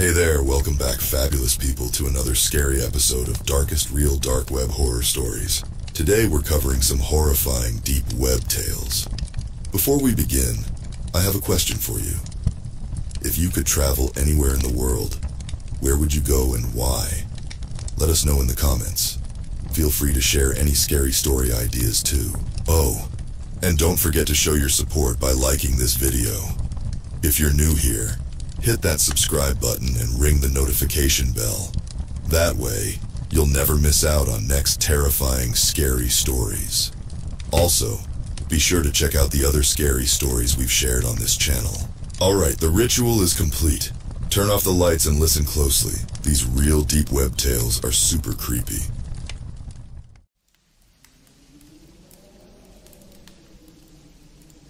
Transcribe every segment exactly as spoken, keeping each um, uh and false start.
Hey there, welcome back fabulous people to another scary episode of Darkest Real Dark Web Horror Stories. Today we're covering some horrifying deep web tales. Before we begin, I have a question for you. If you could travel anywhere in the world, where would you go and why? Let us know in the comments. Feel free to share any scary story ideas too. Oh, and don't forget to show your support by liking this video. If you're new here, hit that subscribe button and ring the notification bell. That way, you'll never miss out on next terrifying scary stories. Also, be sure to check out the other scary stories we've shared on this channel. Alright, the ritual is complete. Turn off the lights and listen closely. These real deep web tales are super creepy.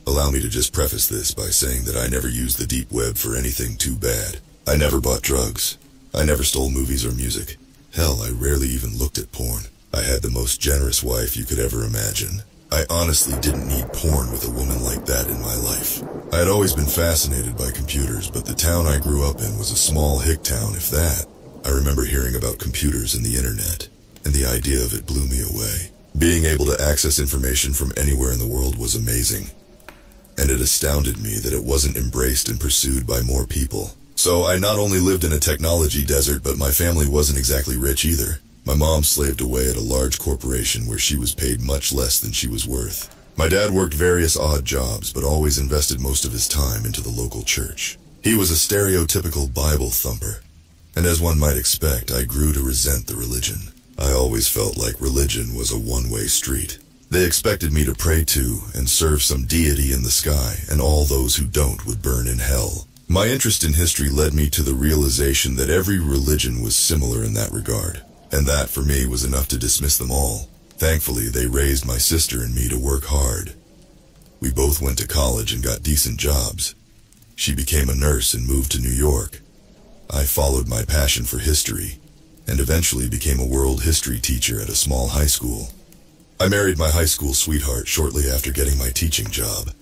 Allow me to just preface this by saying that I never used the deep web for anything too bad. I never bought drugs. I never stole movies or music. Hell, I rarely even looked at porn. I had the most generous wife you could ever imagine. I honestly didn't need porn with a woman like that in my life. I had always been fascinated by computers, but the town I grew up in was a small hick town, if that. I remember hearing about computers and the internet, and the idea of it blew me away. Being able to access information from anywhere in the world was amazing. And it astounded me that it wasn't embraced and pursued by more people. So I not only lived in a technology desert, but my family wasn't exactly rich either. My mom slaved away at a large corporation where she was paid much less than she was worth. My dad worked various odd jobs, but always invested most of his time into the local church. He was a stereotypical Bible thumper, and as one might expect, I grew to resent the religion. I always felt like religion was a one-way street. They expected me to pray to and serve some deity in the sky, and all those who don't would burn in hell. My interest in history led me to the realization that every religion was similar in that regard, and that for me was enough to dismiss them all. Thankfully, they raised my sister and me to work hard. We both went to college and got decent jobs. She became a nurse and moved to New York. I followed my passion for history and eventually became a world history teacher at a small high school. I married my high school sweetheart shortly after getting my teaching job,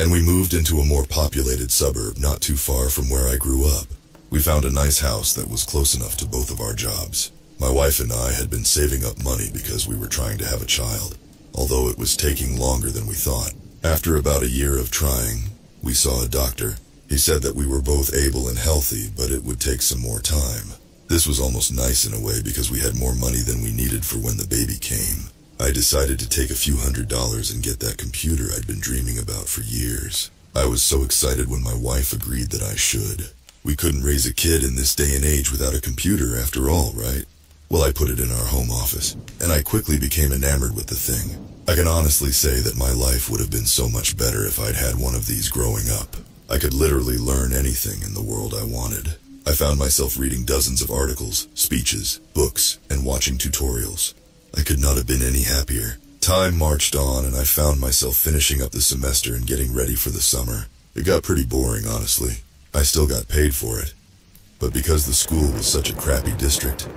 and we moved into a more populated suburb not too far from where I grew up. We found a nice house that was close enough to both of our jobs. My wife and I had been saving up money because we were trying to have a child, although it was taking longer than we thought. After about a year of trying, we saw a doctor. He said that we were both able and healthy, but it would take some more time. This was almost nice in a way because we had more money than we needed for when the baby came. I decided to take a few hundred dollars and get that computer I'd been dreaming about for years. I was so excited when my wife agreed that I should. We couldn't raise a kid in this day and age without a computer after all, right? Well, I put it in our home office, and I quickly became enamored with the thing. I can honestly say that my life would have been so much better if I'd had one of these growing up. I could literally learn anything in the world I wanted. I found myself reading dozens of articles, speeches, books, and watching tutorials. I could not have been any happier. Time marched on, and I found myself finishing up the semester and getting ready for the summer. It got pretty boring, honestly. I still got paid for it. But because the school was such a crappy district,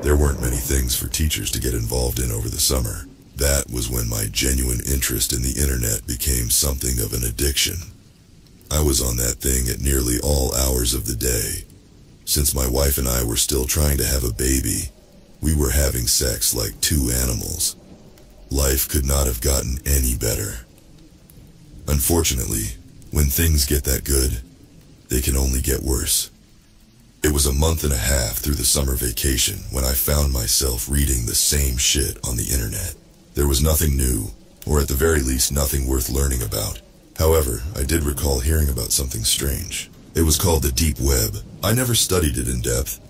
there weren't many things for teachers to get involved in over the summer. That was when my genuine interest in the internet became something of an addiction. I was on that thing at nearly all hours of the day. Since my wife and I were still trying to have a baby, we were having sex like two animals. Life could not have gotten any better. Unfortunately, when things get that good, they can only get worse. It was a month and a half through the summer vacation when I found myself reading the same shit on the internet. There was nothing new, or at the very least nothing worth learning about. However, I did recall hearing about something strange. It was called the Deep Web. I never studied it in depth,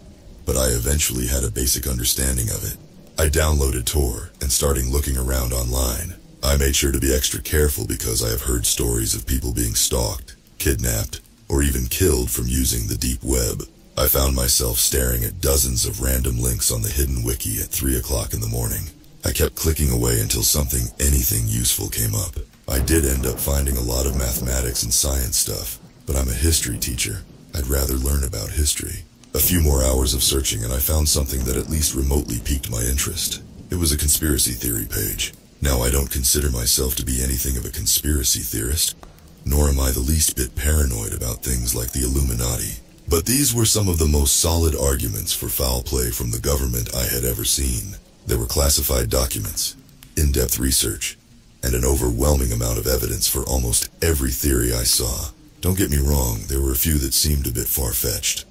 but I eventually had a basic understanding of it. I downloaded Tor and started looking around online. I made sure to be extra careful because I have heard stories of people being stalked, kidnapped, or even killed from using the deep web. I found myself staring at dozens of random links on the Hidden Wiki at three o'clock in the morning. I kept clicking away until something, anything useful came up. I did end up finding a lot of mathematics and science stuff, but I'm a history teacher. I'd rather learn about history. A few more hours of searching, and I found something that at least remotely piqued my interest. It was a conspiracy theory page. Now, I don't consider myself to be anything of a conspiracy theorist, nor am I the least bit paranoid about things like the Illuminati. But these were some of the most solid arguments for foul play from the government I had ever seen. There were classified documents, in-depth research, and an overwhelming amount of evidence for almost every theory I saw. Don't get me wrong, there were a few that seemed a bit far-fetched,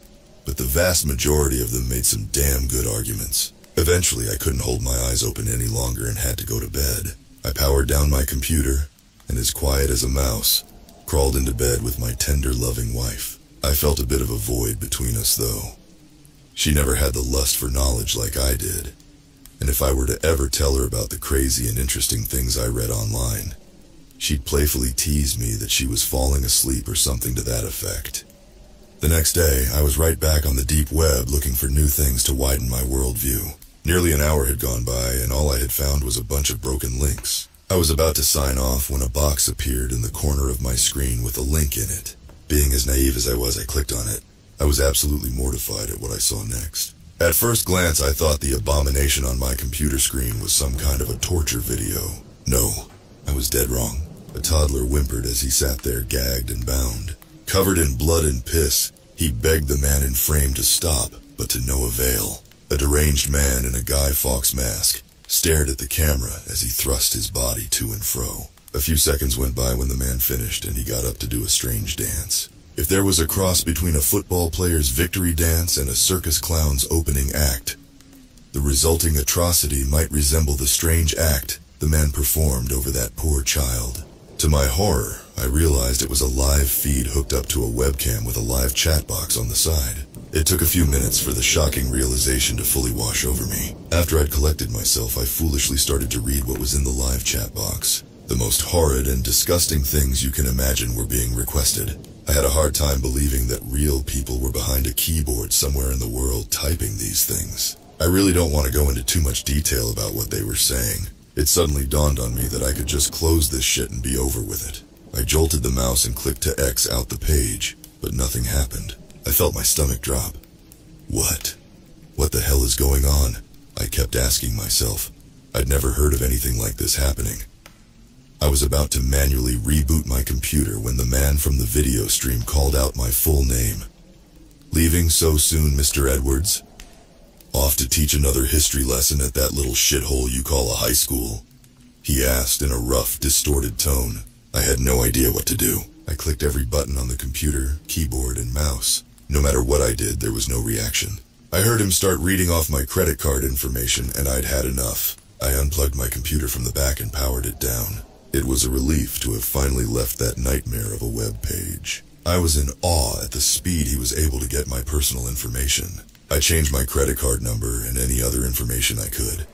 but the vast majority of them made some damn good arguments. Eventually, I couldn't hold my eyes open any longer and had to go to bed. I powered down my computer, and as quiet as a mouse, crawled into bed with my tender, loving wife. I felt a bit of a void between us, though. She never had the lust for knowledge like I did, and if I were to ever tell her about the crazy and interesting things I read online, she'd playfully tease me that she was falling asleep or something to that effect. The next day, I was right back on the deep web looking for new things to widen my worldview. Nearly an hour had gone by, and all I had found was a bunch of broken links. I was about to sign off when a box appeared in the corner of my screen with a link in it. Being as naive as I was, I clicked on it. I was absolutely mortified at what I saw next. At first glance, I thought the abomination on my computer screen was some kind of a torture video. No, I was dead wrong. A toddler whimpered as he sat there gagged and bound. Covered in blood and piss, he begged the man in frame to stop, but to no avail. A deranged man in a Guy Fawkes mask stared at the camera as he thrust his body to and fro. A few seconds went by when the man finished and he got up to do a strange dance. If there was a cross between a football player's victory dance and a circus clown's opening act, the resulting atrocity might resemble the strange act the man performed over that poor child. To my horror, I realized it was a live feed hooked up to a webcam with a live chat box on the side. It took a few minutes for the shocking realization to fully wash over me. After I'd collected myself, I foolishly started to read what was in the live chat box. The most horrid and disgusting things you can imagine were being requested. I had a hard time believing that real people were behind a keyboard somewhere in the world typing these things. I really don't want to go into too much detail about what they were saying. It suddenly dawned on me that I could just close this shit and be over with it. I jolted the mouse and clicked to X out the page, but nothing happened. I felt my stomach drop. What? What the hell is going on? I kept asking myself. I'd never heard of anything like this happening. I was about to manually reboot my computer when the man from the video stream called out my full name. "Leaving so soon, Mister Edwards? Off to teach another history lesson at that little shithole you call a high school?" he asked in a rough, distorted tone. I had no idea what to do. I clicked every button on the computer, keyboard, and mouse. No matter what I did, there was no reaction. I heard him start reading off my credit card information, and I'd had enough. I unplugged my computer from the back and powered it down. It was a relief to have finally left that nightmare of a web page. I was in awe at the speed he was able to get my personal information. I changed my credit card number and any other information I could.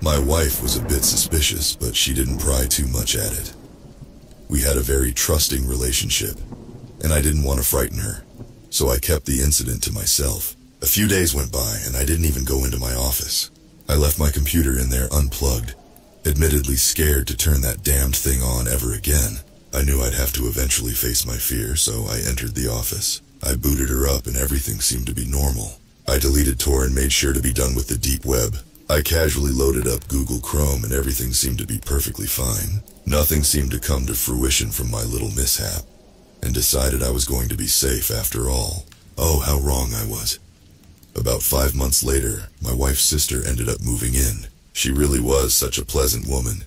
My wife was a bit suspicious, but she didn't pry too much at it. We had a very trusting relationship, and I didn't want to frighten her. So I kept the incident to myself. A few days went by, and I didn't even go into my office. I left my computer in there unplugged, admittedly scared to turn that damned thing on ever again. I knew I'd have to eventually face my fear, so I entered the office. I booted her up, and everything seemed to be normal. I deleted Tor and made sure to be done with the deep web. I casually loaded up Google Chrome, and everything seemed to be perfectly fine. Nothing seemed to come to fruition from my little mishap, and decided I was going to be safe after all. Oh, how wrong I was. About five months later, my wife's sister ended up moving in. She really was such a pleasant woman.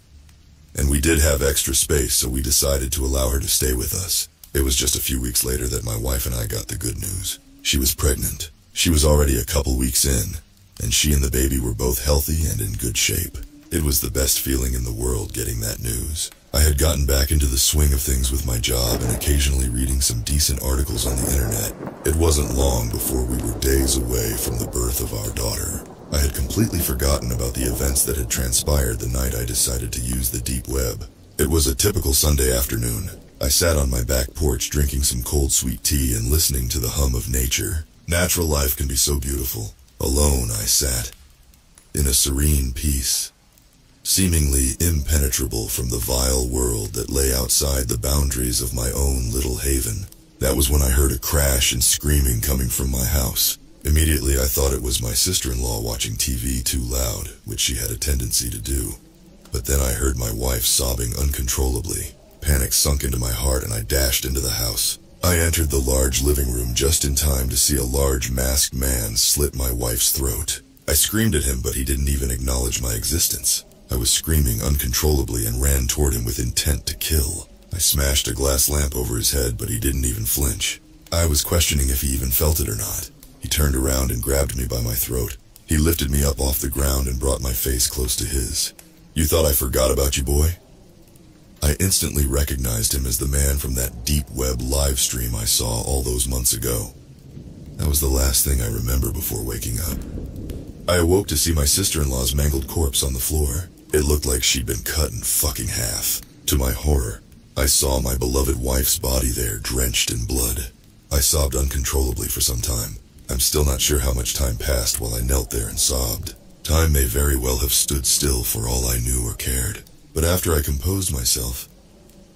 And we did have extra space, so we decided to allow her to stay with us. It was just a few weeks later that my wife and I got the good news. She was pregnant. She was already a couple weeks in, and she and the baby were both healthy and in good shape. It was the best feeling in the world getting that news. I had gotten back into the swing of things with my job and occasionally reading some decent articles on the internet. It wasn't long before we were days away from the birth of our daughter. I had completely forgotten about the events that had transpired the night I decided to use the deep web. It was a typical Sunday afternoon. I sat on my back porch drinking some cold sweet tea and listening to the hum of nature. Natural life can be so beautiful. Alone I sat, in a serene peace, seemingly impenetrable from the vile world that lay outside the boundaries of my own little haven. That was when I heard a crash and screaming coming from my house. Immediately I thought it was my sister-in-law watching T V too loud, which she had a tendency to do. But then I heard my wife sobbing uncontrollably. Panic sunk into my heart and I dashed into the house. I entered the large living room just in time to see a large masked man slit my wife's throat. I screamed at him, but he didn't even acknowledge my existence. I was screaming uncontrollably and ran toward him with intent to kill. I smashed a glass lamp over his head, but he didn't even flinch. I was questioning if he even felt it or not. He turned around and grabbed me by my throat. He lifted me up off the ground and brought my face close to his. "You thought I forgot about you, boy?" I instantly recognized him as the man from that deep web live stream I saw all those months ago. That was the last thing I remember before waking up. I awoke to see my sister-in-law's mangled corpse on the floor. It looked like she'd been cut in fucking half. To my horror, I saw my beloved wife's body there, drenched in blood. I sobbed uncontrollably for some time. I'm still not sure how much time passed while I knelt there and sobbed. Time may very well have stood still for all I knew or cared. But after I composed myself,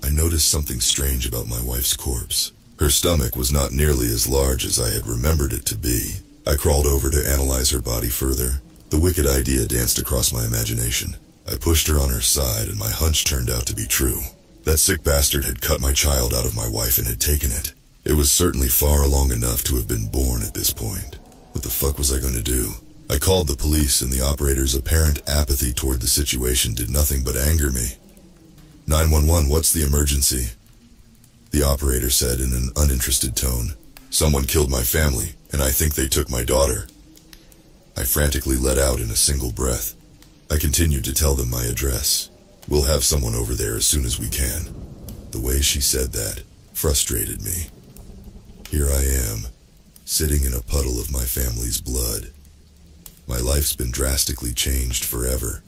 I noticed something strange about my wife's corpse. Her stomach was not nearly as large as I had remembered it to be. I crawled over to analyze her body further. The wicked idea danced across my imagination. I pushed her on her side, and my hunch turned out to be true. That sick bastard had cut my child out of my wife and had taken it. It was certainly far along enough to have been born at this point. What the fuck was I going to do? I called the police, and the operator's apparent apathy toward the situation did nothing but anger me. nine one one, what's the emergency? The operator said in an uninterested tone. Someone killed my family, and I think they took my daughter. I frantically let out in a single breath. I continued to tell them my address. We'll have someone over there as soon as we can. The way she said that frustrated me. Here I am, sitting in a puddle of my family's blood. My life's been drastically changed forever,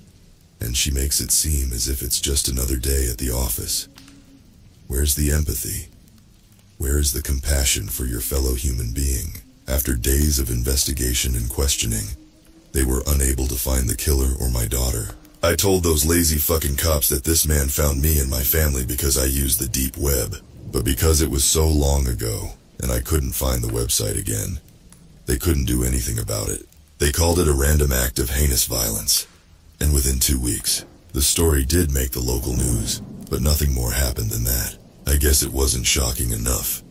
and she makes it seem as if it's just another day at the office. Where's the empathy? Where is the compassion for your fellow human being? After days of investigation and questioning, they were unable to find the killer or my daughter. I told those lazy fucking cops that this man found me and my family because I used the deep web, but because it was so long ago, and I couldn't find the website again, they couldn't do anything about it. They called it a random act of heinous violence. And within two weeks, the story did make the local news, but nothing more happened than that. I guess it wasn't shocking enough.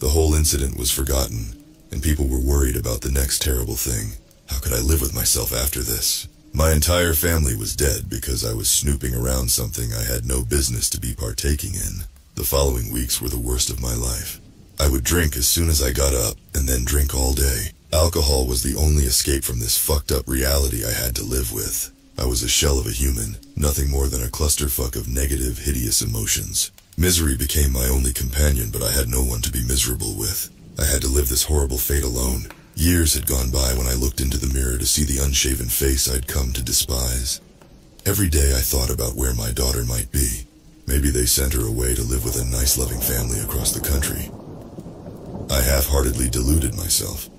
The whole incident was forgotten, and people were worried about the next terrible thing. How could I live with myself after this? My entire family was dead because I was snooping around something I had no business to be partaking in. The following weeks were the worst of my life. I would drink as soon as I got up, and then drink all day. Alcohol was the only escape from this fucked up reality I had to live with. I was a shell of a human, nothing more than a clusterfuck of negative, hideous emotions. Misery became my only companion, but I had no one to be miserable with. I had to live this horrible fate alone. Years had gone by when I looked into the mirror to see the unshaven face I'd come to despise. Every day I thought about where my daughter might be. Maybe they sent her away to live with a nice, loving family across the country. I half-heartedly deluded myself.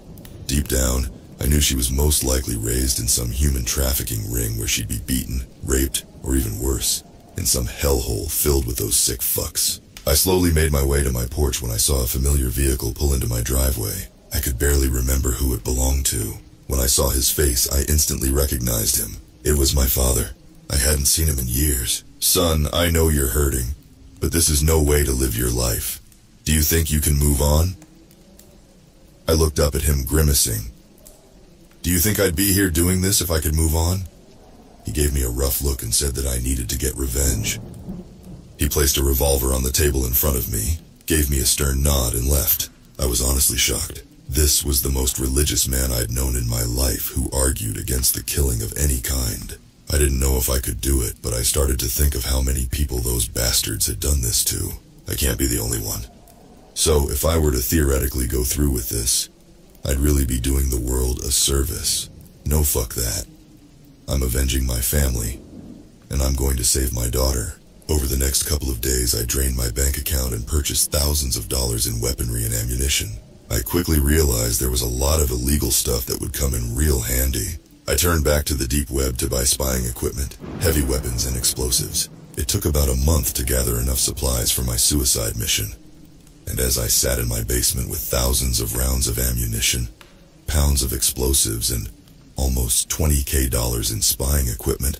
Deep down, I knew she was most likely raised in some human trafficking ring where she'd be beaten, raped, or even worse, in some hellhole filled with those sick fucks. I slowly made my way to my porch when I saw a familiar vehicle pull into my driveway. I could barely remember who it belonged to. When I saw his face, I instantly recognized him. It was my father. I hadn't seen him in years. Son, I know you're hurting, but this is no way to live your life. Do you think you can move on? I looked up at him, grimacing. Do you think I'd be here doing this if I could move on? He gave me a rough look and said that I needed to get revenge. He placed a revolver on the table in front of me, gave me a stern nod, and left. I was honestly shocked. This was the most religious man I'd known in my life who argued against the killing of any kind. I didn't know if I could do it, but I started to think of how many people those bastards had done this to. I can't be the only one. So, if I were to theoretically go through with this, I'd really be doing the world a service. No, fuck that. I'm avenging my family, and I'm going to save my daughter. Over the next couple of days, I drained my bank account and purchased thousands of dollars in weaponry and ammunition. I quickly realized there was a lot of illegal stuff that would come in real handy. I turned back to the deep web to buy spying equipment, heavy weapons, and explosives. It took about a month to gather enough supplies for my suicide mission. And as I sat in my basement with thousands of rounds of ammunition, pounds of explosives, and almost twenty K dollars in spying equipment,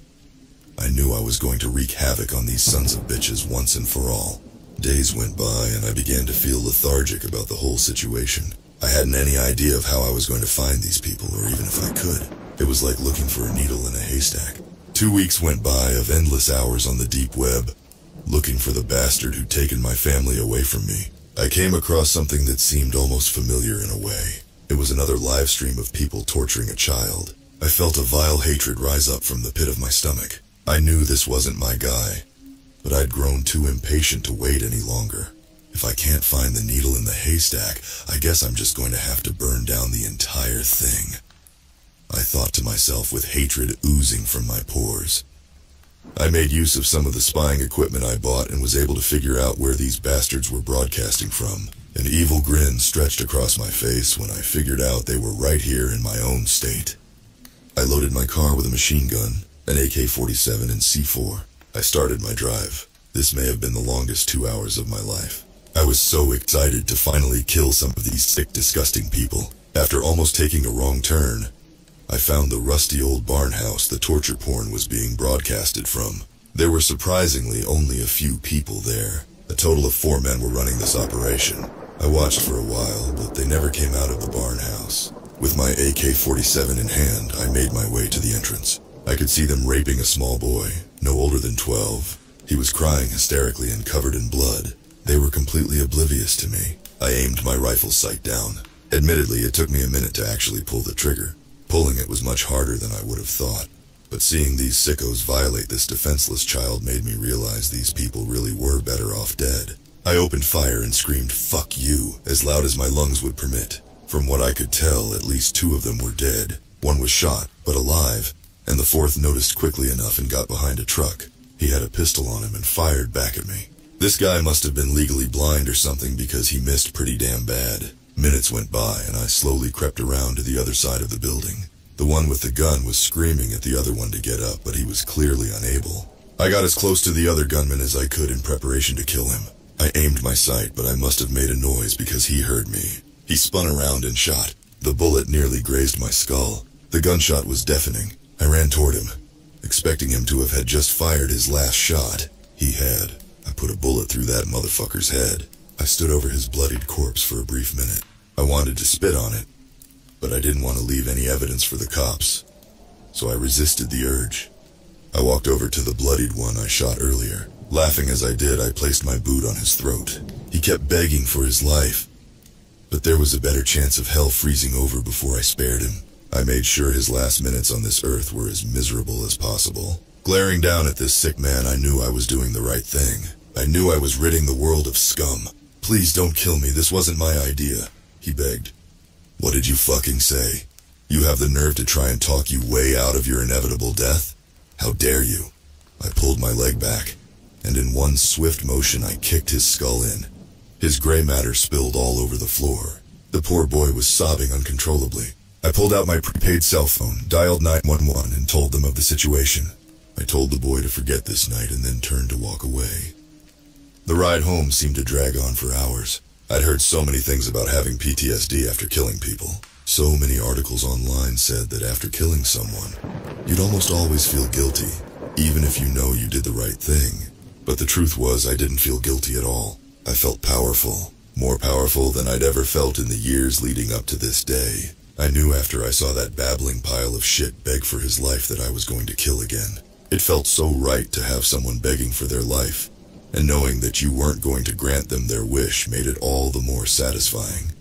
I knew I was going to wreak havoc on these sons of bitches once and for all. Days went by and I began to feel lethargic about the whole situation. I hadn't any idea of how I was going to find these people, or even if I could. It was like looking for a needle in a haystack. Two weeks went by of endless hours on the deep web, looking for the bastard who'd taken my family away from me. I came across something that seemed almost familiar in a way. It was another live stream of people torturing a child. I felt a vile hatred rise up from the pit of my stomach. I knew this wasn't my guy, but I'd grown too impatient to wait any longer. If I can't find the needle in the haystack, I guess I'm just going to have to burn down the entire thing, I thought to myself with hatred oozing from my pores. I made use of some of the spying equipment I bought and was able to figure out where these bastards were broadcasting from. An evil grin stretched across my face when I figured out they were right here in my own state. I loaded my car with a machine gun, an A K forty-seven and C four. I started my drive. This may have been the longest two hours of my life. I was so excited to finally kill some of these sick, disgusting people. After almost taking a wrong turn, I found the rusty old barn house the torture porn was being broadcasted from. There were surprisingly only a few people there. A total of four men were running this operation. I watched for a while, but they never came out of the barn house. With my A K forty-seven in hand, I made my way to the entrance. I could see them raping a small boy, no older than twelve. He was crying hysterically and covered in blood. They were completely oblivious to me. I aimed my rifle sight down. Admittedly, it took me a minute to actually pull the trigger. Pulling it was much harder than I would have thought. But seeing these sickos violate this defenseless child made me realize these people really were better off dead. I opened fire and screamed, "Fuck you," as loud as my lungs would permit. From what I could tell, at least two of them were dead. One was shot, but alive, and the fourth noticed quickly enough and got behind a truck. He had a pistol on him and fired back at me. This guy must have been legally blind or something because he missed pretty damn bad. Minutes went by and I slowly crept around to the other side of the building. The one with the gun was screaming at the other one to get up, but he was clearly unable. I got as close to the other gunman as I could in preparation to kill him. I aimed my sight, but I must have made a noise because he heard me. He spun around and shot. The bullet nearly grazed my skull. The gunshot was deafening. I ran toward him, expecting him to have had just fired his last shot. He had. I put a bullet through that motherfucker's head. I stood over his bloodied corpse for a brief minute. I wanted to spit on it, but I didn't want to leave any evidence for the cops, so I resisted the urge. I walked over to the bloodied one I shot earlier. Laughing as I did, I placed my boot on his throat. He kept begging for his life, but there was a better chance of hell freezing over before I spared him. I made sure his last minutes on this earth were as miserable as possible. Glaring down at this sick man, I knew I was doing the right thing. I knew I was ridding the world of scum. "Please don't kill me, this wasn't my idea," he begged. "What did you fucking say? You have the nerve to try and talk you way out of your inevitable death? How dare you?" I pulled my leg back, and in one swift motion I kicked his skull in. His gray matter spilled all over the floor. The poor boy was sobbing uncontrollably. I pulled out my prepaid cell phone, dialed nine one one, and told them of the situation. I told the boy to forget this night and then turned to walk away. The ride home seemed to drag on for hours. I'd heard so many things about having P T S D after killing people. So many articles online said that after killing someone, you'd almost always feel guilty, even if you know you did the right thing. But the truth was, I didn't feel guilty at all. I felt powerful, more powerful than I'd ever felt in the years leading up to this day. I knew after I saw that babbling pile of shit beg for his life that I was going to kill again. It felt so right to have someone begging for their life, and knowing that you weren't going to grant them their wish made it all the more satisfying.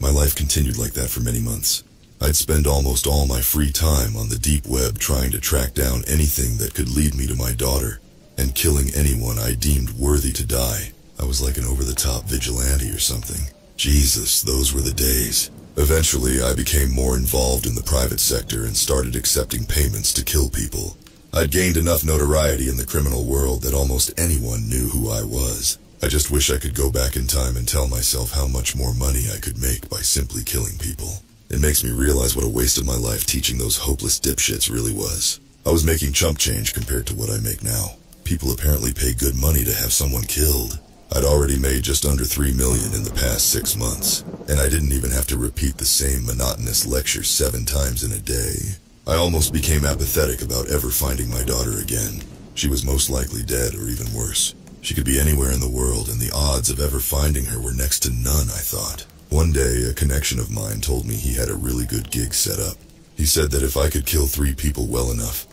My life continued like that for many months. I'd spend almost all my free time on the deep web trying to track down anything that could lead me to my daughter, and killing anyone I deemed worthy to die. I was like an over-the-top vigilante or something. Jesus, those were the days. Eventually, I became more involved in the private sector and started accepting payments to kill people. I'd gained enough notoriety in the criminal world that almost anyone knew who I was. I just wish I could go back in time and tell myself how much more money I could make by simply killing people. It makes me realize what a waste of my life teaching those hopeless dipshits really was. I was making chump change compared to what I make now. People apparently pay good money to have someone killed. I'd already made just under three million dollars in the past six months, and I didn't even have to repeat the same monotonous lecture seven times in a day. I almost became apathetic about ever finding my daughter again. She was most likely dead or even worse. She could be anywhere in the world, and the odds of ever finding her were next to none, I thought. One day, a connection of mine told me he had a really good gig set up. He said that if I could kill three people well enough,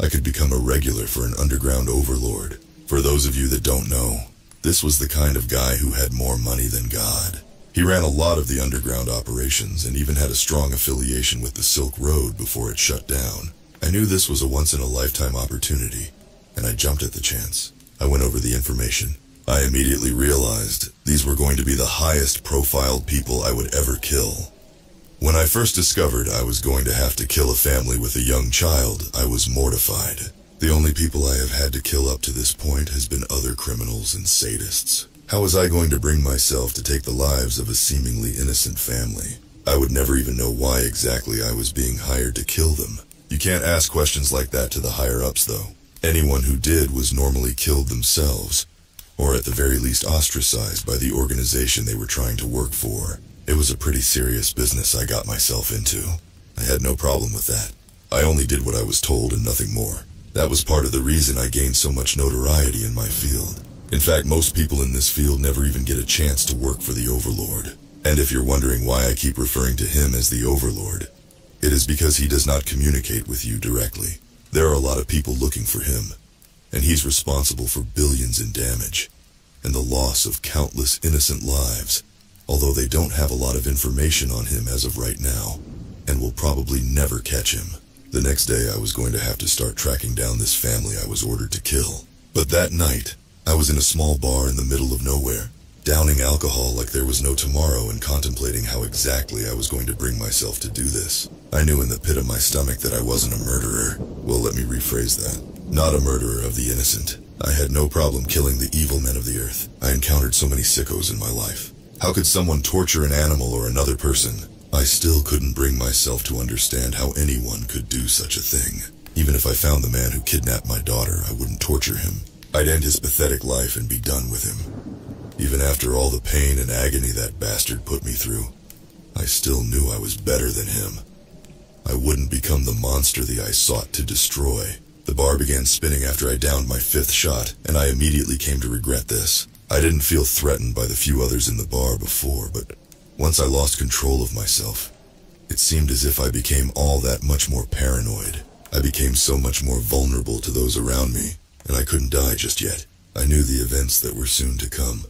I could become a regular for an underground overlord. For those of you that don't know, this was the kind of guy who had more money than God. He ran a lot of the underground operations and even had a strong affiliation with the Silk Road before it shut down. I knew this was a once-in-a-lifetime opportunity, and I jumped at the chance. I went over the information. I immediately realized these were going to be the highest-profiled people I would ever kill. When I first discovered I was going to have to kill a family with a young child, I was mortified. The only people I have had to kill up to this point has been other criminals and sadists. How was I going to bring myself to take the lives of a seemingly innocent family? I would never even know why exactly I was being hired to kill them. You can't ask questions like that to the higher-ups, though. Anyone who did was normally killed themselves, or at the very least ostracized by the organization they were trying to work for. It was a pretty serious business I got myself into. I had no problem with that. I only did what I was told and nothing more. That was part of the reason I gained so much notoriety in my field. In fact, most people in this field never even get a chance to work for the Overlord. And if you're wondering why I keep referring to him as the Overlord, it is because he does not communicate with you directly. There are a lot of people looking for him, and he's responsible for billions in damage and the loss of countless innocent lives, although they don't have a lot of information on him as of right now, and will probably never catch him. The next day I was going to have to start tracking down this family I was ordered to kill. But that night, I was in a small bar in the middle of nowhere, downing alcohol like there was no tomorrow and contemplating how exactly I was going to bring myself to do this. I knew in the pit of my stomach that I wasn't a murderer. Well, let me rephrase that. Not a murderer of the innocent. I had no problem killing the evil men of the earth. I encountered so many sickos in my life. How could someone torture an animal or another person? I still couldn't bring myself to understand how anyone could do such a thing. Even if I found the man who kidnapped my daughter, I wouldn't torture him. I'd end his pathetic life and be done with him. Even after all the pain and agony that bastard put me through, I still knew I was better than him. I wouldn't become the monster that I sought to destroy. The bar began spinning after I downed my fifth shot, and I immediately came to regret this. I didn't feel threatened by the few others in the bar before, but once I lost control of myself, it seemed as if I became all that much more paranoid. I became so much more vulnerable to those around me, and I couldn't die just yet. I knew the events that were soon to come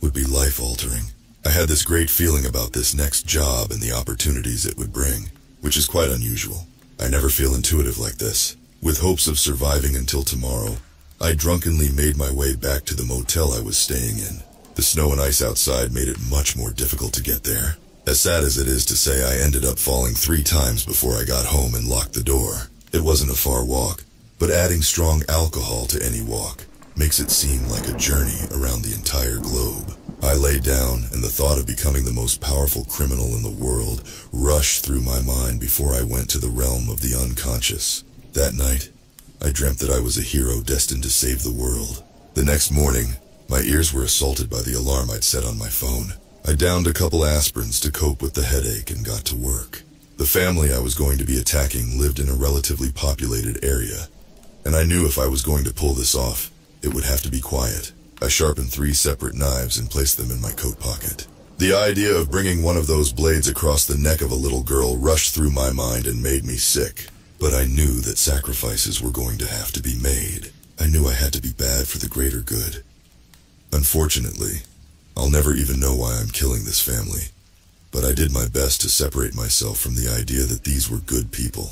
would be life-altering. I had this great feeling about this next job and the opportunities it would bring, which is quite unusual. I never feel intuitive like this. With hopes of surviving until tomorrow, I drunkenly made my way back to the motel I was staying in. The snow and ice outside made it much more difficult to get there. As sad as it is to say, I ended up falling three times before I got home and locked the door. It wasn't a far walk, but adding strong alcohol to any walk makes it seem like a journey around the entire globe. I lay down, and the thought of becoming the most powerful criminal in the world rushed through my mind before I went to the realm of the unconscious. That night, I dreamt that I was a hero destined to save the world. The next morning, my ears were assaulted by the alarm I'd set on my phone. I downed a couple aspirins to cope with the headache and got to work. The family I was going to be attacking lived in a relatively populated area, and I knew if I was going to pull this off, it would have to be quiet. I sharpened three separate knives and placed them in my coat pocket. The idea of bringing one of those blades across the neck of a little girl rushed through my mind and made me sick. But I knew that sacrifices were going to have to be made. I knew I had to be bad for the greater good. Unfortunately, I'll never even know why I'm killing this family. But I did my best to separate myself from the idea that these were good people.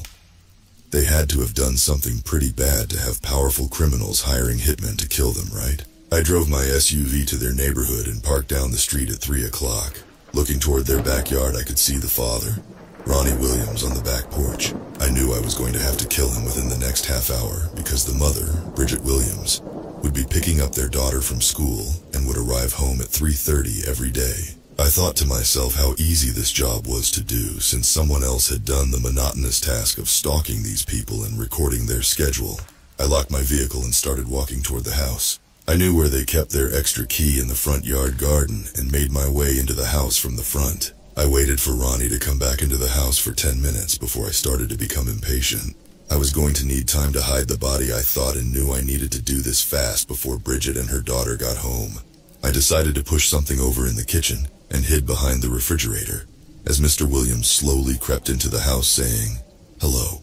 They had to have done something pretty bad to have powerful criminals hiring hitmen to kill them, right? I drove my S U V to their neighborhood and parked down the street at three o'clock. Looking toward their backyard, I could see the father, Ronnie Williams, on the back porch. I knew I was going to have to kill him within the next half hour because the mother, Bridget Williams, would be picking up their daughter from school and would arrive home at three thirty every day. I thought to myself how easy this job was to do, since someone else had done the monotonous task of stalking these people and recording their schedule. I locked my vehicle and started walking toward the house. I knew where they kept their extra key in the front yard garden and made my way into the house from the front. I waited for Ronnie to come back into the house for ten minutes before I started to become impatient. I was going to need time to hide the body, I thought, and knew I needed to do this fast before Bridget and her daughter got home. I decided to push something over in the kitchen and hid behind the refrigerator as Mister Williams slowly crept into the house saying, "Hello."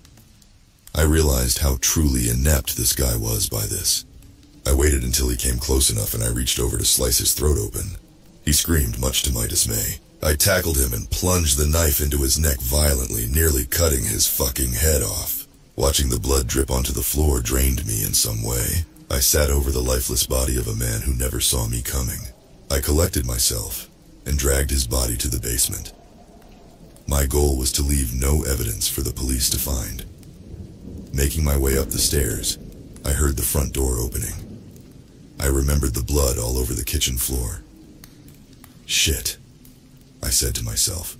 I realized how truly inept this guy was by this. I waited until he came close enough and I reached over to slice his throat open. He screamed, much to my dismay. I tackled him and plunged the knife into his neck violently, nearly cutting his fucking head off. Watching the blood drip onto the floor drained me in some way. I sat over the lifeless body of a man who never saw me coming. I collected myself and dragged his body to the basement. My goal was to leave no evidence for the police to find. Making my way up the stairs, I heard the front door opening. I remembered the blood all over the kitchen floor. "Shit," I said to myself.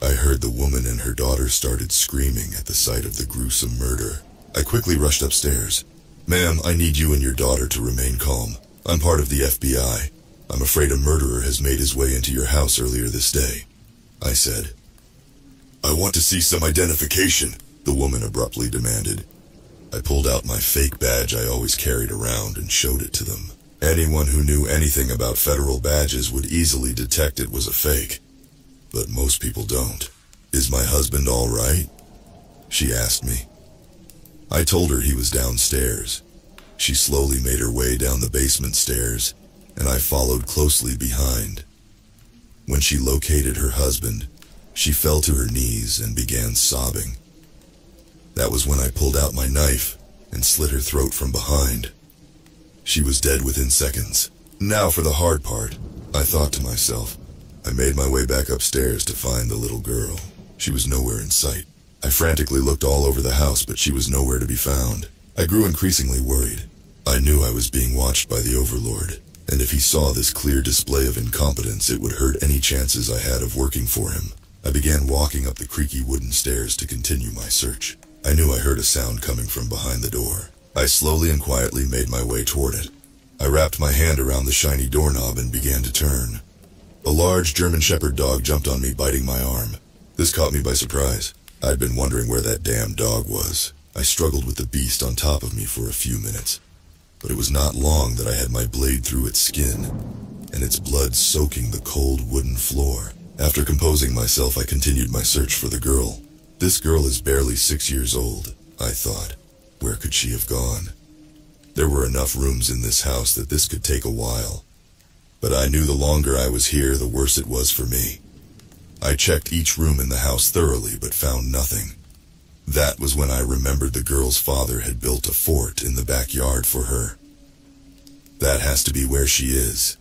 I heard the woman and her daughter started screaming at the sight of the gruesome murder. I quickly rushed upstairs. "Ma'am, I need you and your daughter to remain calm. I'm part of the F B I. I'm afraid a murderer has made his way into your house earlier this day," I said. "I want to see some identification," the woman abruptly demanded. I pulled out my fake badge I always carried around and showed it to them. Anyone who knew anything about federal badges would easily detect it was a fake. But most people don't. "Is my husband all right?" she asked me. I told her he was downstairs. She slowly made her way down the basement stairs, and I followed closely behind. When she located her husband, she fell to her knees and began sobbing. That was when I pulled out my knife and slit her throat from behind. She was dead within seconds. "Now for the hard part," I thought to myself. I made my way back upstairs to find the little girl. She was nowhere in sight. I frantically looked all over the house, but she was nowhere to be found. I grew increasingly worried. I knew I was being watched by the Overlord, and if he saw this clear display of incompetence, it would hurt any chances I had of working for him. I began walking up the creaky wooden stairs to continue my search. I knew I heard a sound coming from behind the door. I slowly and quietly made my way toward it. I wrapped my hand around the shiny doorknob and began to turn. A large German Shepherd dog jumped on me, biting my arm. This caught me by surprise. I'd been wondering where that damn dog was. I struggled with the beast on top of me for a few minutes, but it was not long that I had my blade through its skin, and its blood soaking the cold wooden floor. After composing myself, I continued my search for the girl. "This girl is barely six years old," I thought. "Where could she have gone?" There were enough rooms in this house that this could take a while. But I knew the longer I was here, the worse it was for me. I checked each room in the house thoroughly, but found nothing. That was when I remembered the girl's father had built a fort in the backyard for her. That has to be where she is.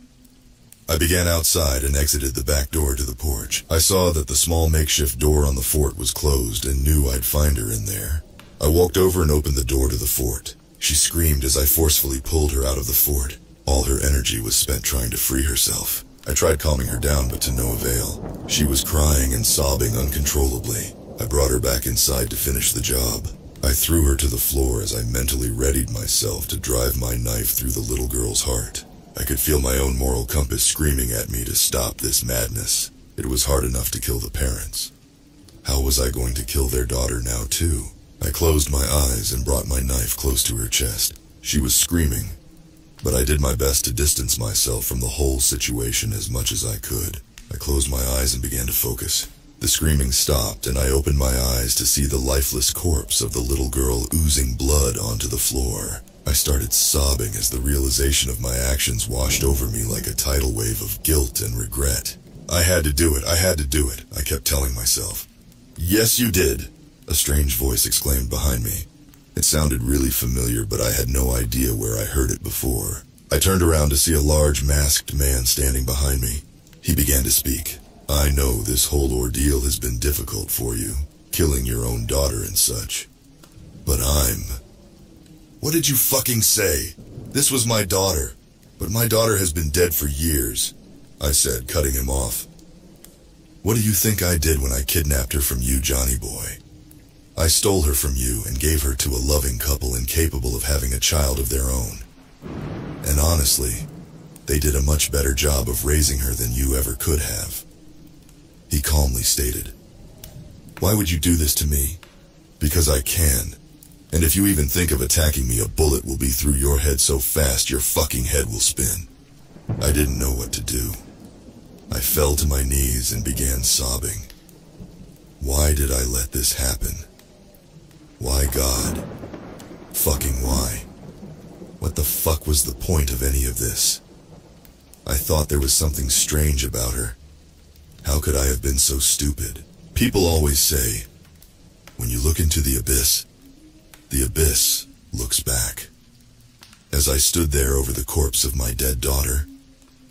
I began outside and exited the back door to the porch. I saw that the small makeshift door on the fort was closed and knew I'd find her in there. I walked over and opened the door to the fort. She screamed as I forcefully pulled her out of the fort. All her energy was spent trying to free herself. I tried calming her down, but to no avail. She was crying and sobbing uncontrollably. I brought her back inside to finish the job. I threw her to the floor as I mentally readied myself to drive my knife through the little girl's heart. I could feel my own moral compass screaming at me to stop this madness. It was hard enough to kill the parents. How was I going to kill their daughter now, too? I closed my eyes and brought my knife close to her chest. She was screaming, but I did my best to distance myself from the whole situation as much as I could. I closed my eyes and began to focus. The screaming stopped, and I opened my eyes to see the lifeless corpse of the little girl oozing blood onto the floor. I started sobbing as the realization of my actions washed over me like a tidal wave of guilt and regret. I had to do it, I had to do it, I kept telling myself. "Yes, you did," a strange voice exclaimed behind me. It sounded really familiar, but I had no idea where I heard it before. I turned around to see a large, masked man standing behind me. He began to speak. "I know this whole ordeal has been difficult for you, killing your own daughter and such. But I'm..." "What did you fucking say? This was my daughter. But my daughter has been dead for years," I said, cutting him off. "What do you think I did when I kidnapped her from you, Johnny boy? I stole her from you and gave her to a loving couple incapable of having a child of their own. And honestly, they did a much better job of raising her than you ever could have," he calmly stated. "Why would you do this to me? Because I can. And if you even think of attacking me, a bullet will be through your head so fast your fucking head will spin. I didn't know what to do. I fell to my knees and began sobbing. Why did I let this happen? Why, God? Fucking why? What the fuck was the point of any of this? I thought there was something strange about her. How could I have been so stupid? People always say, when you look into the abyss, the abyss looks back. As I stood there over the corpse of my dead daughter,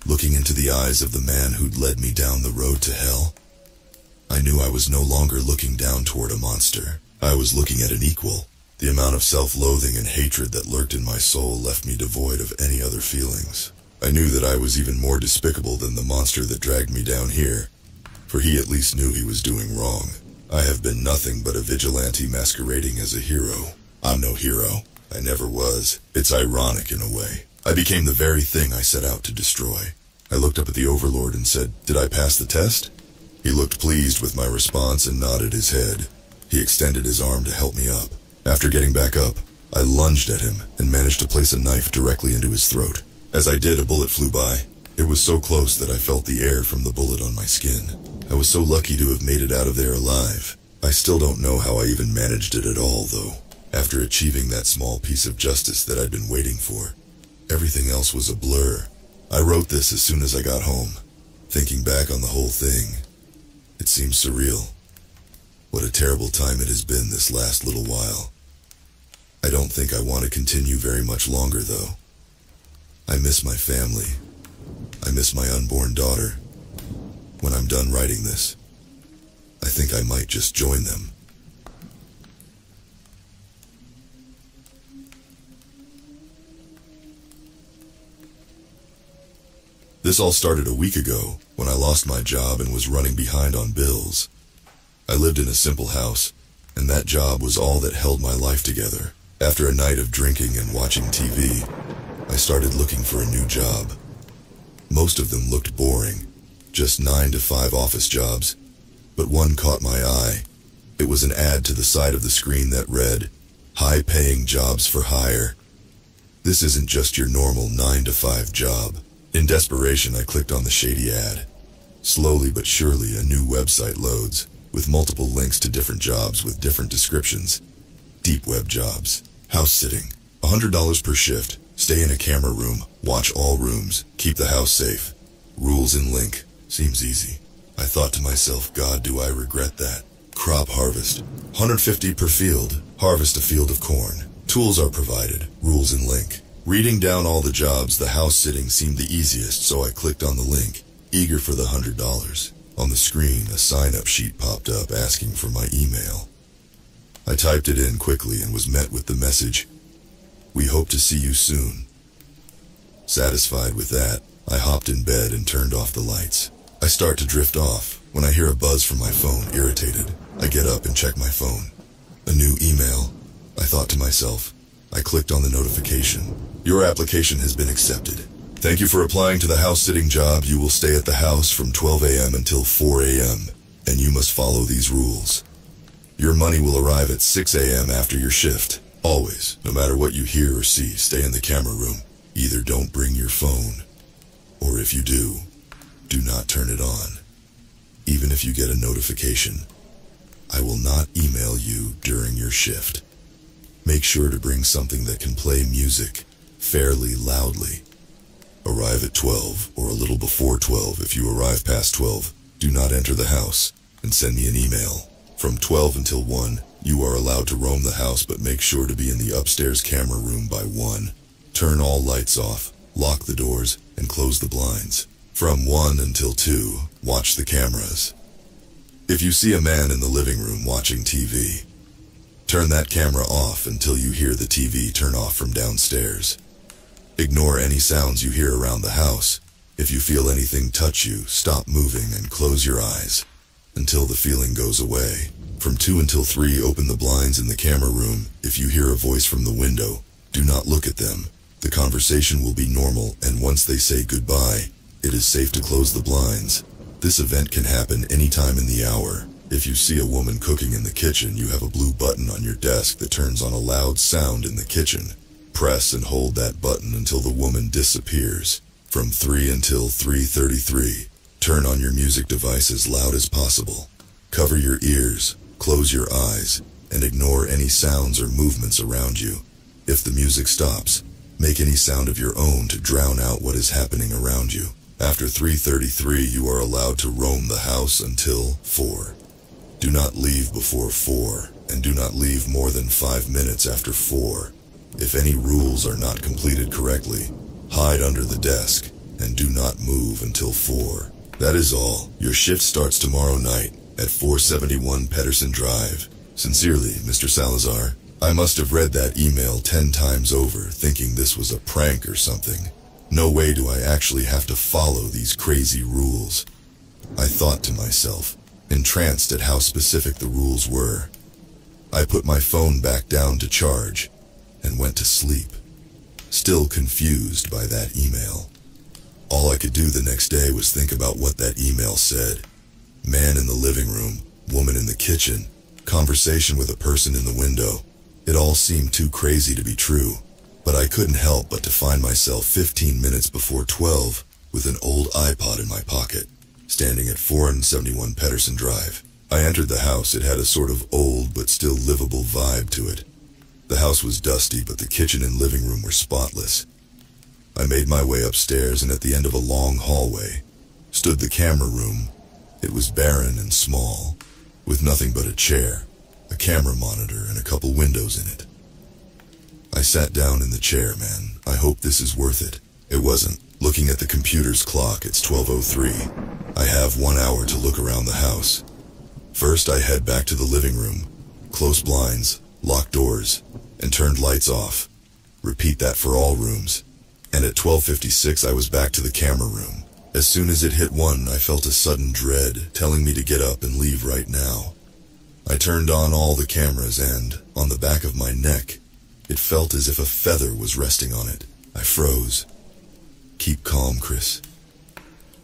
looking into the eyes of the man who'd led me down the road to hell, I knew I was no longer looking down toward a monster. I was looking at an equal. The amount of self-loathing and hatred that lurked in my soul left me devoid of any other feelings. I knew that I was even more despicable than the monster that dragged me down here, for he at least knew he was doing wrong. I have been nothing but a vigilante masquerading as a hero. I'm no hero. I never was. It's ironic in a way. I became the very thing I set out to destroy. I looked up at the Overlord and said, "Did I pass the test?" He looked pleased with my response and nodded his head. He extended his arm to help me up. After getting back up, I lunged at him and managed to place a knife directly into his throat. As I did, a bullet flew by. It was so close that I felt the air from the bullet on my skin. I was so lucky to have made it out of there alive. I still don't know how I even managed it at all, though. After achieving that small piece of justice that I'd been waiting for, everything else was a blur. I wrote this as soon as I got home. Thinking back on the whole thing, it seems surreal. What a terrible time it has been this last little while. I don't think I want to continue very much longer, though. I miss my family. I miss my unborn daughter. When I'm done writing this, I think I might just join them. This all started a week ago, when I lost my job and was running behind on bills. I lived in a simple house, and that job was all that held my life together. After a night of drinking and watching T V, I started looking for a new job. Most of them looked boring, just nine to five office jobs, but one caught my eye. It was an ad to the side of the screen that read, "High-paying jobs for hire." This isn't just your normal nine to five job. In desperation, I clicked on the shady ad. Slowly but surely, a new website loads, with multiple links to different jobs with different descriptions. Deep web jobs. House sitting. one hundred dollars per shift. Stay in a camera room. Watch all rooms. Keep the house safe. Rules in link. Seems easy. I thought to myself, God, do I regret that. Crop harvest. one hundred fifty dollars per field. Harvest a field of corn. Tools are provided. Rules in link. Reading down all the jobs, the house sitting seemed the easiest, so I clicked on the link, eager for the hundred dollars. On the screen, a sign-up sheet popped up asking for my email. I typed it in quickly and was met with the message, "We hope to see you soon." Satisfied with that, I hopped in bed and turned off the lights. I start to drift off when I hear a buzz from my phone. Irritated, I get up and check my phone. A new email, I thought to myself. I clicked on the notification. "Your application has been accepted. Thank you for applying to the house-sitting job. You will stay at the house from twelve A M until four A M, and you must follow these rules. Your money will arrive at six A M after your shift. Always, no matter what you hear or see, stay in the camera room. Either don't bring your phone, or if you do, do not turn it on. Even if you get a notification, I will not email you during your shift. Make sure to bring something that can play music fairly loudly. Arrive at twelve or a little before twelve. If you arrive past twelve, do not enter the house and send me an email. From twelve until one, you are allowed to roam the house, but make sure to be in the upstairs camera room by one. Turn all lights off, lock the doors, and close the blinds. From one until two, watch the cameras. If you see a man in the living room watching T V, turn that camera off until you hear the T V turn off from downstairs. Ignore any sounds you hear around the house. If you feel anything touch you, stop moving and close your eyes until the feeling goes away. From two until three, open the blinds in the camera room. If you hear a voice from the window, do not look at them. The conversation will be normal, and once they say goodbye, it is safe to close the blinds. This event can happen any time in the hour. If you see a woman cooking in the kitchen, you have a blue button on your desk that turns on a loud sound in the kitchen. Press and hold that button until the woman disappears. From three until three thirty-three, turn on your music device as loud as possible. Cover your ears, close your eyes, and ignore any sounds or movements around you. If the music stops, make any sound of your own to drown out what is happening around you. After three thirty-three, you are allowed to roam the house until four. Do not leave before four, and do not leave more than five minutes after four. If any rules are not completed correctly, hide under the desk, and do not move until four. That is all. Your shift starts tomorrow night at four seventy-one Pedersen Drive. Sincerely, Mister Salazar. I must have read that email ten times over, thinking this was a prank or something. No way do I actually have to follow these crazy rules. I thought to myself, entranced at how specific the rules were. I put my phone back down to charge and went to sleep, still confused by that email. All I could do the next day was think about what that email said. Man in the living room, woman in the kitchen, conversation with a person in the window. It all seemed too crazy to be true, but I couldn't help but to find myself fifteen minutes before twelve with an old iPod in my pocket, standing at four seventy-one Pedersen Drive. I entered the house. It had a sort of old but still livable vibe to it. The house was dusty, but the kitchen and living room were spotless. I made my way upstairs, and at the end of a long hallway stood the camera room. It was barren and small, with nothing but a chair, a camera monitor, and a couple windows in it. I sat down in the chair. Man, I hope this is worth it. It wasn't. Looking at the computer's clock, it's twelve oh three. I have one hour to look around the house. First, I head back to the living room. Close blinds, locked doors, and turned lights off. Repeat that for all rooms. And at twelve fifty-six, I was back to the camera room. As soon as it hit one, I felt a sudden dread telling me to get up and leave right now. I turned on all the cameras, and on the back of my neck, it felt as if a feather was resting on it. I froze. Keep calm, Chris.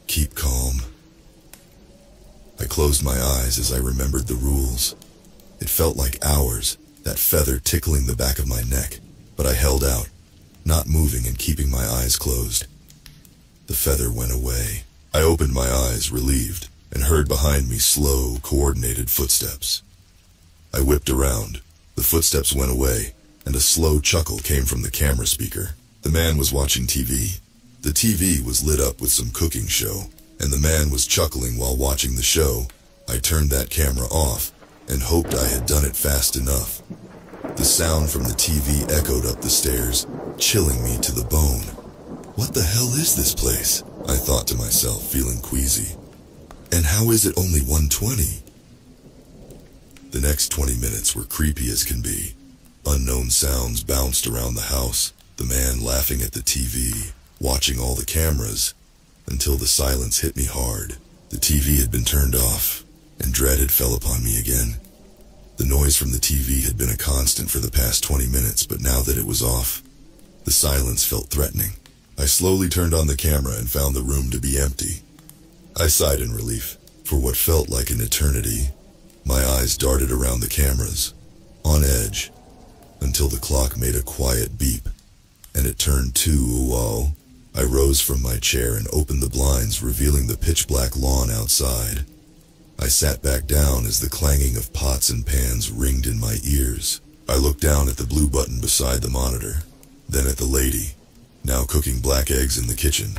Keep calm. I closed my eyes as I remembered the rules. It felt like hours, that feather tickling the back of my neck, but I held out, not moving and keeping my eyes closed. The feather went away. I opened my eyes, relieved, and heard behind me slow, coordinated footsteps. I whipped around. The footsteps went away, and a slow chuckle came from the camera speaker. The man was watching T V. The T V was lit up with some cooking show, and the man was chuckling while watching the show. I turned that camera off and hoped I had done it fast enough. The sound from the T V echoed up the stairs, chilling me to the bone. What the hell is this place? I thought to myself, feeling queasy. And how is it only one twenty? The next twenty minutes were creepy as can be. Unknown sounds bounced around the house, the man laughing at the T V, watching all the cameras, until the silence hit me hard. The T V had been turned off, and dread had fell upon me again. The noise from the T V had been a constant for the past twenty minutes, but now that it was off, the silence felt threatening. I slowly turned on the camera and found the room to be empty. I sighed in relief. For what felt like an eternity, my eyes darted around the cameras, on edge, until the clock made a quiet beep, and it turned two oh. I rose from my chair and opened the blinds, revealing the pitch-black lawn outside. I sat back down as the clanging of pots and pans ringed in my ears. I looked down at the blue button beside the monitor, then at the lady, now cooking black eggs in the kitchen.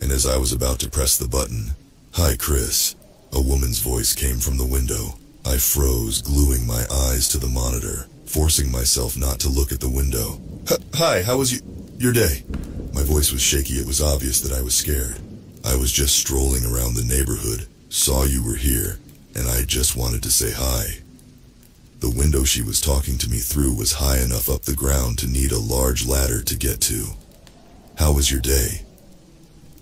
And as I was about to press the button, "Hi, Chris," a woman's voice came from the window. I froze, gluing my eyes to the monitor, forcing myself not to look at the window. "Hi, how was you, your day?" My voice was shaky. It was obvious that I was scared. "I was just strolling around the neighborhood, saw you were here, and I just wanted to say hi." The window she was talking to me through was high enough up the ground to need a large ladder to get to. "How was your day?"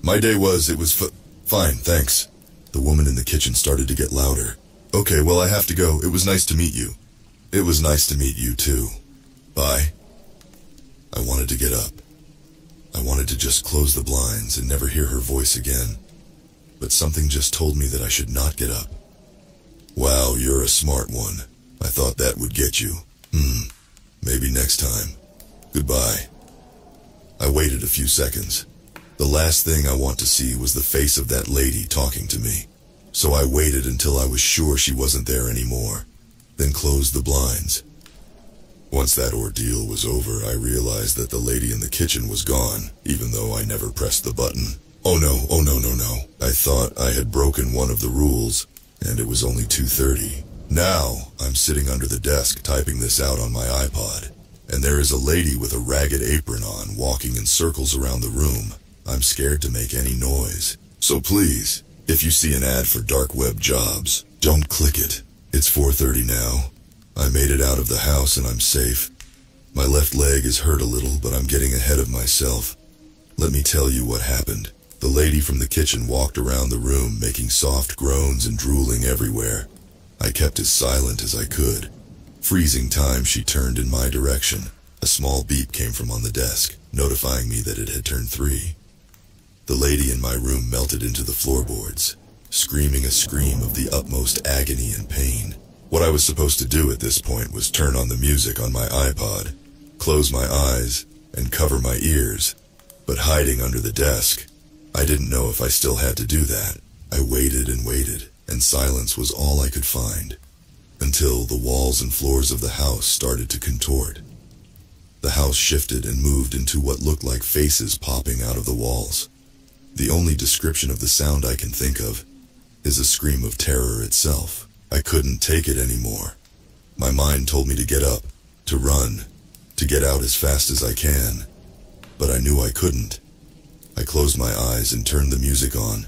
"My day was, it was f fine, thanks." The woman in the kitchen started to get louder. "Okay, well, I have to go. It was nice to meet you." "It was nice to meet you, too. Bye." I wanted to get up. I wanted to just close the blinds and never hear her voice again. But something just told me that I should not get up. Wow, you're a smart one. I thought that would get you. Hmm. Maybe next time. Goodbye. I waited a few seconds. The last thing I want to see was the face of that lady talking to me. So I waited until I was sure she wasn't there anymore, then closed the blinds. Once that ordeal was over, I realized that the lady in the kitchen was gone, even though I never pressed the button. Oh no, oh no, no, no. I thought I had broken one of the rules, and it was only two thirty. Now, I'm sitting under the desk typing this out on my iPod, and there is a lady with a ragged apron on walking in circles around the room. I'm scared to make any noise. So please, if you see an ad for dark web jobs, don't click it. It's four thirty now. I made it out of the house and I'm safe. My left leg is hurt a little, but I'm getting ahead of myself. Let me tell you what happened. The lady from the kitchen walked around the room making soft groans and drooling everywhere. I kept as silent as I could. Freezing time, she turned in my direction. A small beep came from on the desk, notifying me that it had turned three. The lady in my room melted into the floorboards, screaming a scream of the utmost agony and pain. What I was supposed to do at this point was turn on the music on my iPod, close my eyes, and cover my ears. But hiding under the desk, I didn't know if I still had to do that. I waited and waited, and silence was all I could find, until the walls and floors of the house started to contort. The house shifted and moved into what looked like faces popping out of the walls. The only description of the sound I can think of is a scream of terror itself. I couldn't take it anymore. My mind told me to get up, to run, to get out as fast as I can, but I knew I couldn't. I closed my eyes and turned the music on.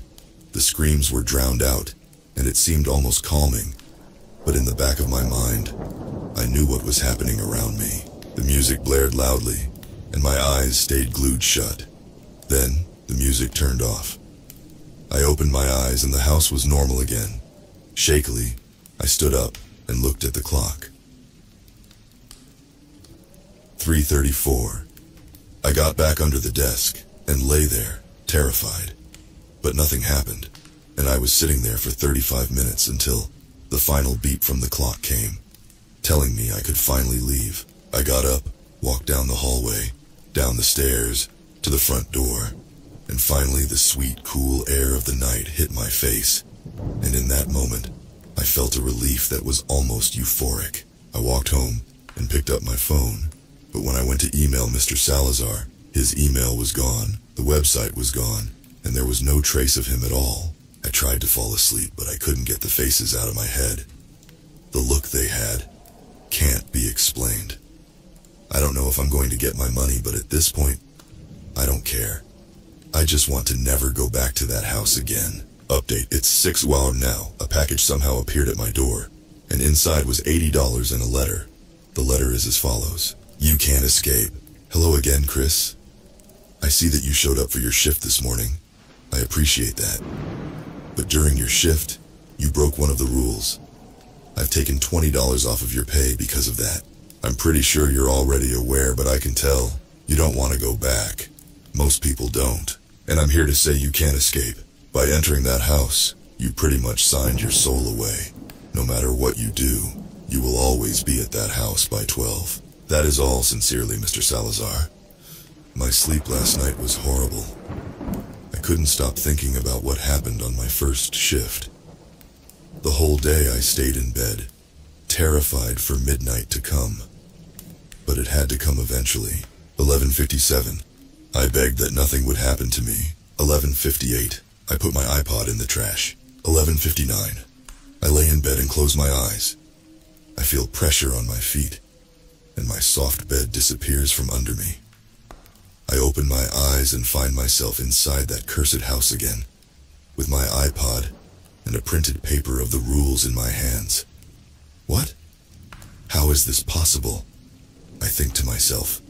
The screams were drowned out, and it seemed almost calming, but in the back of my mind, I knew what was happening around me. The music blared loudly, and my eyes stayed glued shut. Then, the music turned off. I opened my eyes and the house was normal again. Shakily, I stood up and looked at the clock. three thirty-four. I got back under the desk and lay there, terrified. But nothing happened, and I was sitting there for thirty-five minutes until the final beep from the clock came, telling me I could finally leave. I got up, walked down the hallway, down the stairs, to the front door. And finally, the sweet, cool air of the night hit my face, and in that moment, I felt a relief that was almost euphoric. I walked home and picked up my phone, but when I went to email Mister Salazar, his email was gone, the website was gone, and there was no trace of him at all. I tried to fall asleep, but I couldn't get the faces out of my head. The look they had can't be explained. I don't know if I'm going to get my money, but at this point, I don't care. I just want to never go back to that house again. Update, it's six wow now. A package somehow appeared at my door, and inside was eighty dollars and a letter. The letter is as follows. You can't escape. Hello again, Chris. I see that you showed up for your shift this morning. I appreciate that. But during your shift, you broke one of the rules. I've taken twenty dollars off of your pay because of that. I'm pretty sure you're already aware, but I can tell you don't want to go back. Most people don't. And I'm here to say you can't escape. By entering that house, you pretty much signed your soul away. No matter what you do, you will always be at that house by twelve. That is all, sincerely, Mister Salazar. My sleep last night was horrible. I couldn't stop thinking about what happened on my first shift. The whole day I stayed in bed, terrified for midnight to come. But it had to come eventually. eleven fifty-seven. I begged that nothing would happen to me. eleven fifty-eight. I put my iPod in the trash. eleven fifty-nine. I lay in bed and close my eyes. I feel pressure on my feet, and my soft bed disappears from under me. I open my eyes and find myself inside that cursed house again, with my iPod and a printed paper of the rules in my hands. What? How is this possible? I think to myself.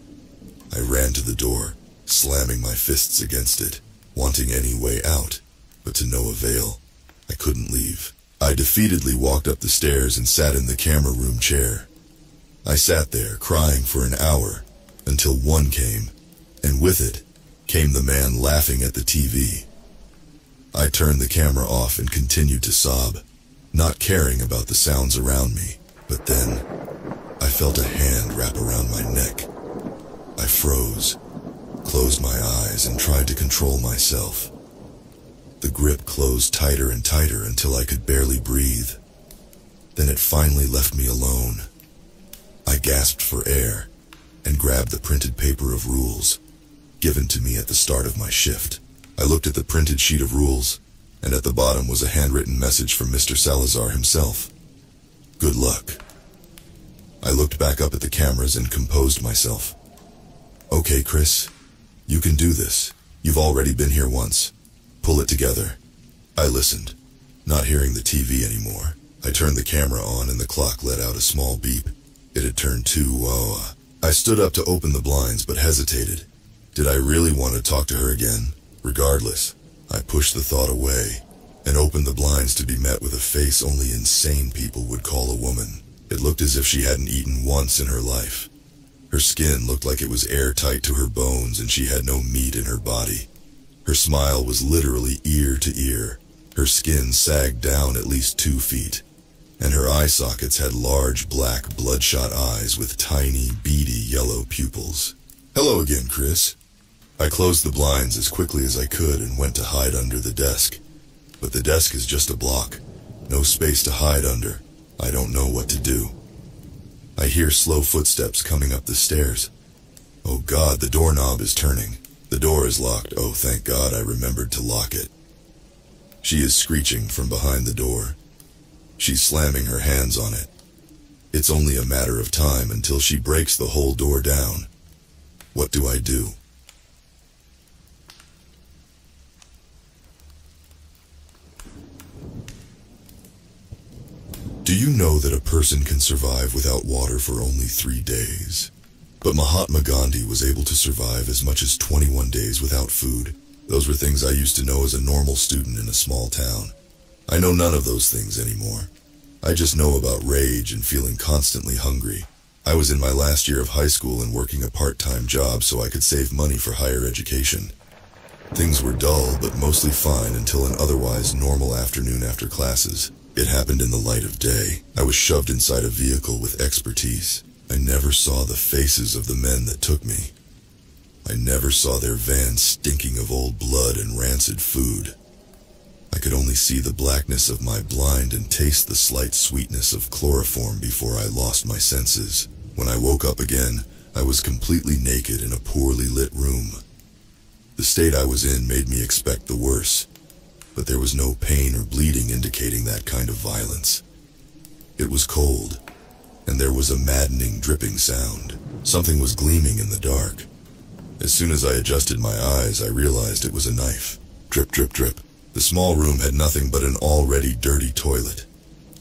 I ran to the door, slamming my fists against it, wanting any way out, but to no avail. I couldn't leave. I defeatedly walked up the stairs and sat in the camera room chair. I sat there, crying for an hour, until one came, and with it came the man laughing at the T V. I turned the camera off and continued to sob, not caring about the sounds around me. But then, I felt a hand wrap around my neck. I froze, closed my eyes, and tried to control myself. The grip closed tighter and tighter until I could barely breathe. Then it finally left me alone. I gasped for air and grabbed the printed paper of rules given to me at the start of my shift. I looked at the printed sheet of rules, and at the bottom was a handwritten message from Mister Salazar himself. Good luck. I looked back up at the cameras and composed myself. Okay, Chris, you can do this. You've already been here once. Pull it together. I listened, not hearing the T V anymore. I turned the camera on and the clock let out a small beep. It had turned two, uh, I stood up to open the blinds but hesitated. Did I really want to talk to her again? Regardless, I pushed the thought away and opened the blinds to be met with a face only insane people would call a woman. It looked as if she hadn't eaten once in her life. Her skin looked like it was airtight to her bones and she had no meat in her body. Her smile was literally ear to ear. Her skin sagged down at least two feet, and her eye sockets had large black bloodshot eyes with tiny, beady yellow pupils. Hello again, Chris. I closed the blinds as quickly as I could and went to hide under the desk. But the desk is just a block. No space to hide under. I don't know what to do. I hear slow footsteps coming up the stairs. Oh God, the doorknob is turning. The door is locked. Oh, thank God I remembered to lock it. She is screeching from behind the door. She's slamming her hands on it. It's only a matter of time until she breaks the whole door down. What do I do? Do you know that a person can survive without water for only three days? But Mahatma Gandhi was able to survive as much as twenty-one days without food. Those were things I used to know as a normal student in a small town. I know none of those things anymore. I just know about rage and feeling constantly hungry. I was in my last year of high school and working a part-time job so I could save money for higher education. Things were dull but mostly fine until an otherwise normal afternoon after classes. It happened in the light of day. I was shoved inside a vehicle with expertise. I never saw the faces of the men that took me. I never saw their van stinking of old blood and rancid food. I could only see the blackness of my blind and taste the slight sweetness of chloroform before I lost my senses. When I woke up again, I was completely naked in a poorly lit room. The state I was in made me expect the worst, but there was no pain or bleeding indicating that kind of violence. It was cold, and there was a maddening dripping sound. Something was gleaming in the dark. As soon as I adjusted my eyes, I realized it was a knife. Drip, drip, drip. The small room had nothing but an already dirty toilet,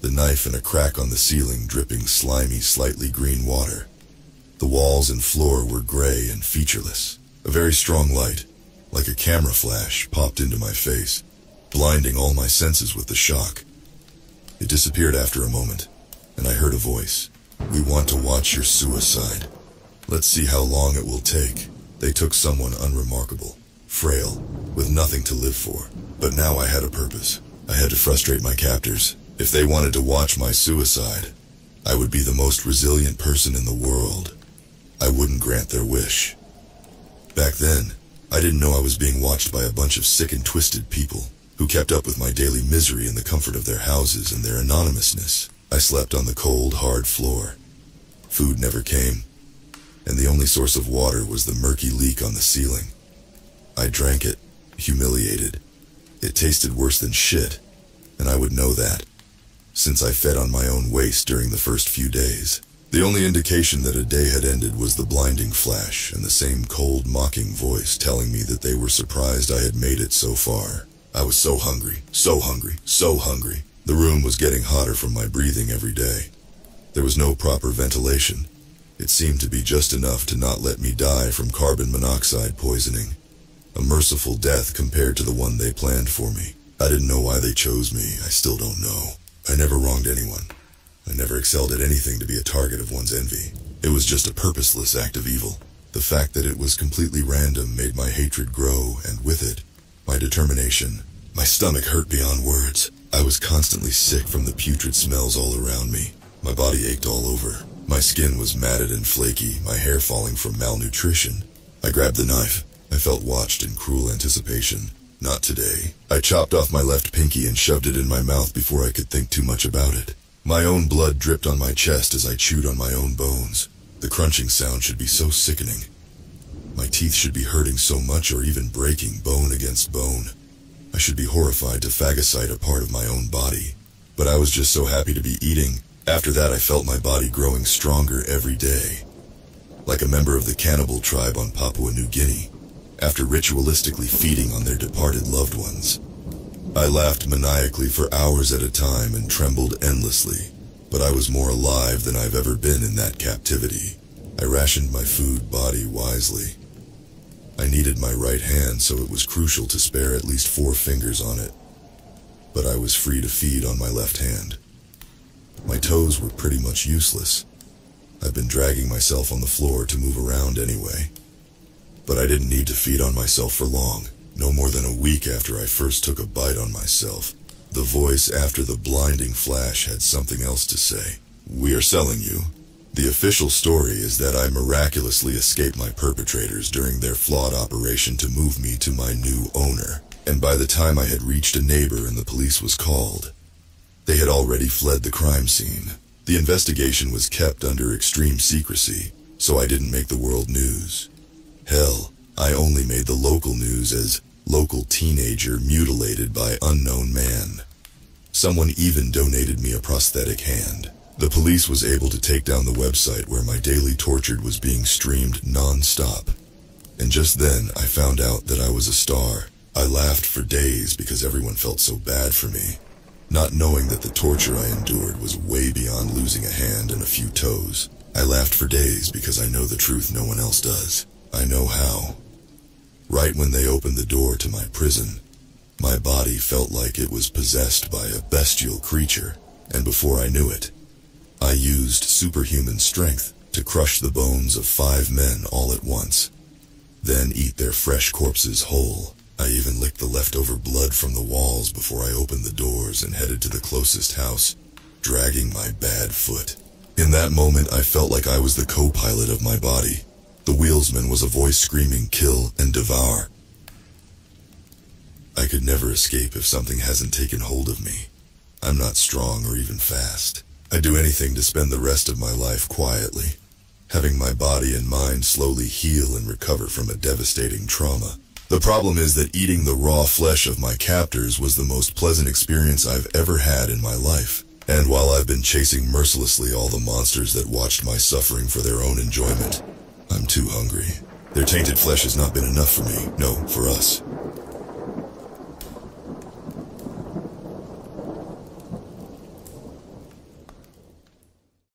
the knife and a crack on the ceiling dripping slimy, slightly green water. The walls and floor were gray and featureless. A very strong light, like a camera flash, popped into my face, blinding all my senses with the shock. It disappeared after a moment, and I heard a voice. "We want to watch your suicide. Let's see how long it will take." They took someone unremarkable, frail, with nothing to live for. But now I had a purpose. I had to frustrate my captors. If they wanted to watch my suicide, I would be the most resilient person in the world. I wouldn't grant their wish. Back then, I didn't know I was being watched by a bunch of sick and twisted people who kept up with my daily misery in the comfort of their houses and their anonymousness. I slept on the cold, hard floor. Food never came, and the only source of water was the murky leak on the ceiling. I drank it, humiliated. It tasted worse than shit, and I would know that, since I fed on my own waste during the first few days. The only indication that a day had ended was the blinding flash and the same cold, mocking voice telling me that they were surprised I had made it so far. I was so hungry, so hungry, so hungry. The room was getting hotter from my breathing every day. There was no proper ventilation. It seemed to be just enough to not let me die from carbon monoxide poisoning. A merciful death compared to the one they planned for me. I didn't know why they chose me. I still don't know. I never wronged anyone. I never excelled at anything to be a target of one's envy. It was just a purposeless act of evil. The fact that it was completely random made my hatred grow, and with it, my determination. My stomach hurt beyond words. I was constantly sick from the putrid smells all around me. My body ached all over. My skin was matted and flaky, my hair falling from malnutrition. I grabbed the knife. I felt watched in cruel anticipation. Not today. I chopped off my left pinky and shoved it in my mouth before I could think too much about it. My own blood dripped on my chest as I chewed on my own bones. The crunching sound should be so sickening. My teeth should be hurting so much or even breaking bone against bone. I should be horrified to phagocyte a part of my own body. But I was just so happy to be eating. After that, I felt my body growing stronger every day, like a member of the cannibal tribe on Papua New Guinea, after ritualistically feeding on their departed loved ones. I laughed maniacally for hours at a time and trembled endlessly, but I was more alive than I've ever been in that captivity. I rationed my food body wisely. I needed my right hand, so it was crucial to spare at least four fingers on it, but I was free to feed on my left hand. My toes were pretty much useless. I've been dragging myself on the floor to move around anyway. But I didn't need to feed on myself for long, no more than a week after I first took a bite on myself. The voice after the blinding flash had something else to say. "We are selling you." The official story is that I miraculously escaped my perpetrators during their flawed operation to move me to my new owner, and by the time I had reached a neighbor and the police was called, they had already fled the crime scene. The investigation was kept under extreme secrecy, so I didn't make the world news. Hell, I only made the local news as local teenager mutilated by unknown man. Someone even donated me a prosthetic hand. The police was able to take down the website where my daily torture was being streamed non-stop. And just then, I found out that I was a star. I laughed for days because everyone felt so bad for me, not knowing that the torture I endured was way beyond losing a hand and a few toes. I laughed for days because I know the truth no one else does. I know how. Right when they opened the door to my prison, my body felt like it was possessed by a bestial creature, and before I knew it, I used superhuman strength to crush the bones of five men all at once, then eat their fresh corpses whole. I even licked the leftover blood from the walls before I opened the doors and headed to the closest house, dragging my bad foot. In that moment, I felt like I was the co-pilot of my body. The wheelsman was a voice screaming, "Kill and devour." I could never escape if something hasn't taken hold of me. I'm not strong or even fast. I'd do anything to spend the rest of my life quietly, having my body and mind slowly heal and recover from a devastating trauma. The problem is that eating the raw flesh of my captors was the most pleasant experience I've ever had in my life. And while I've been chasing mercilessly all the monsters that watched my suffering for their own enjoyment, I'm too hungry. Their tainted flesh has not been enough for me, no, for us.